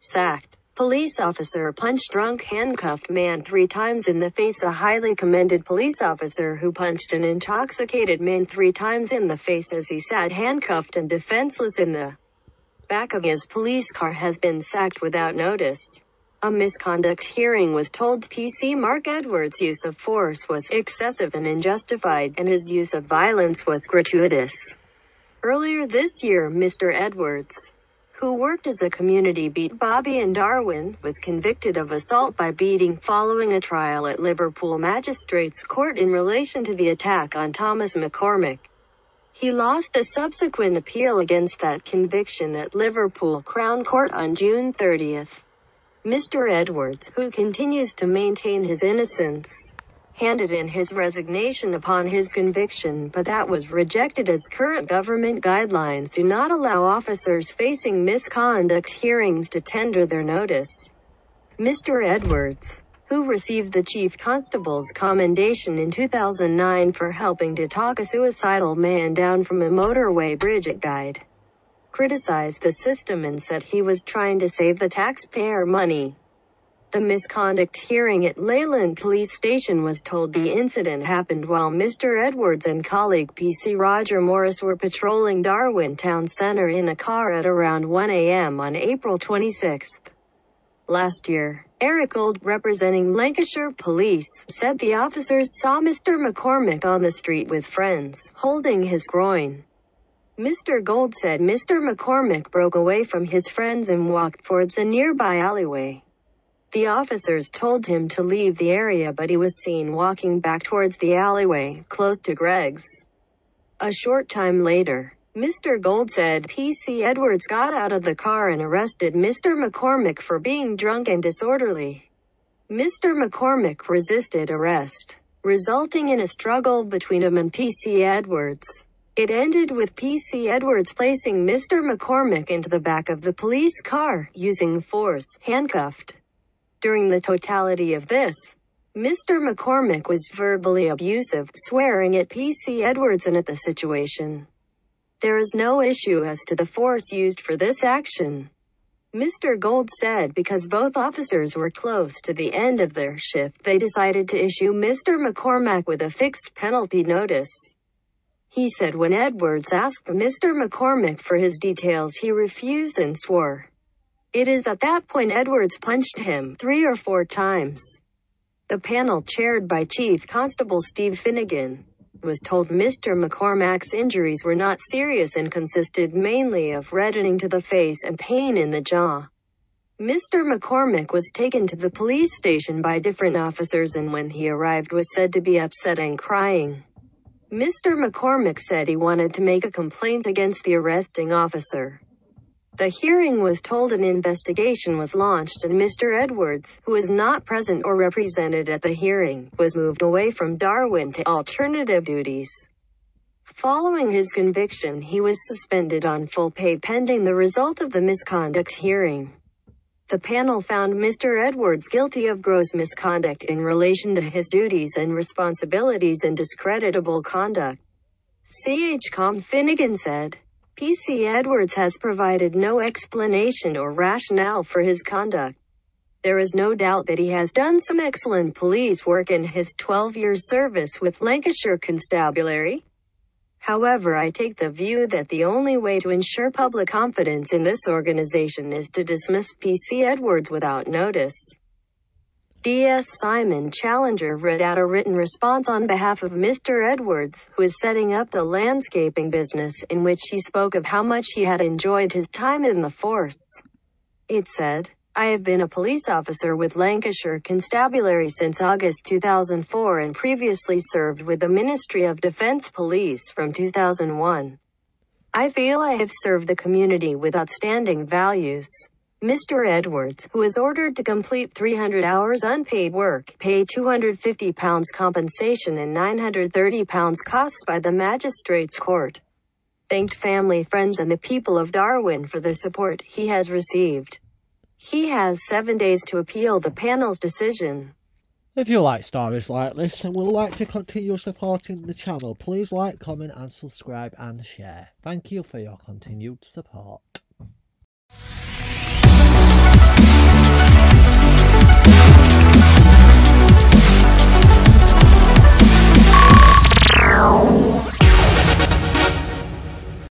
Sacked. Police officer punched drunk handcuffed man 3 times in the face. A highly commended police officer who punched an intoxicated man 3 times in the face as he sat handcuffed and defenseless in the back of his police car has been sacked without notice. A misconduct hearing was told PC Mark Edwards' use of force was excessive and unjustified, and his use of violence was gratuitous. Earlier this year, Mr. Edwards, who worked as a community beat bobby in Darwin, was convicted of assault by beating following a trial at Liverpool Magistrates Court in relation to the attack on Thomas McCormick. He lost a subsequent appeal against that conviction at Liverpool Crown Court on June 30th. Mr. Edwards, who continues to maintain his innocence, handed in his resignation upon his conviction, but that was rejected as current government guidelines do not allow officers facing misconduct hearings to tender their notice. Mr. Edwards, who received the Chief Constable's Commendation in 2009 for helping to talk a suicidal man down from a motorway bridge at Guide, criticized the system and said he was trying to save the taxpayer money. The misconduct hearing at Leyland Police Station was told the incident happened while Mr. Edwards and colleague PC Roger Morris were patrolling Darwin Town Centre in a car at around 1 a.m. on April 26. Last year, Eric Gold, representing Lancashire Police, said the officers saw Mr. McCormick on the street with friends, holding his groin. Mr. Gold said Mr. McCormick broke away from his friends and walked towards a nearby alleyway. The officers told him to leave the area, but he was seen walking back towards the alleyway, close to Greg's. A short time later, Mr. Gold said PC Edwards got out of the car and arrested Mr. McCormick for being drunk and disorderly. Mr. McCormick resisted arrest, resulting in a struggle between him and PC Edwards. It ended with PC Edwards placing Mr. McCormick into the back of the police car, using force, handcuffed. During the totality of this, Mr. McCormick was verbally abusive, swearing at PC Edwards and at the situation. There is no issue as to the force used for this action, Mr. Gold said, because both officers were close to the end of their shift. They decided to issue Mr. McCormick with a fixed penalty notice. He said when Edwards asked Mr. McCormick for his details, he refused and swore. It is at that point Edwards punched him 3 or 4 times. The panel, chaired by Chief Constable Steve Finnigan, was told Mr. McCormack's injuries were not serious and consisted mainly of reddening to the face and pain in the jaw. Mr. McCormick was taken to the police station by different officers and when he arrived was said to be upset and crying. Mr. McCormick said he wanted to make a complaint against the arresting officer. The hearing was told an investigation was launched and Mr. Edwards, who was not present or represented at the hearing, was moved away from Darwin to alternative duties. Following his conviction, he was suspended on full pay pending the result of the misconduct hearing. The panel found Mr. Edwards guilty of gross misconduct in relation to his duties and responsibilities and discreditable conduct. CHCOM Finnigan said, PC Edwards has provided no explanation or rationale for his conduct. There is no doubt that he has done some excellent police work in his 12-year service with Lancashire Constabulary. However, I take the view that the only way to ensure public confidence in this organization is to dismiss PC Edwards without notice. DS Simon Challenger read out a written response on behalf of Mr. Edwards, who is setting up the landscaping business, in which he spoke of how much he had enjoyed his time in the force. It said, "I have been a police officer with Lancashire Constabulary since August 2004 and previously served with the Ministry of Defence Police from 2001. I feel I have served the community with outstanding values." Mr. Edwards, who is ordered to complete 300 hours unpaid work, pay £250 compensation and £930 costs by the Magistrates Court, thanked family, friends and the people of Darwin for the support he has received. He has 7 days to appeal the panel's decision. If you like stories like this and would like to continue supporting the channel, please like, comment and subscribe and share. Thank you for your continued support.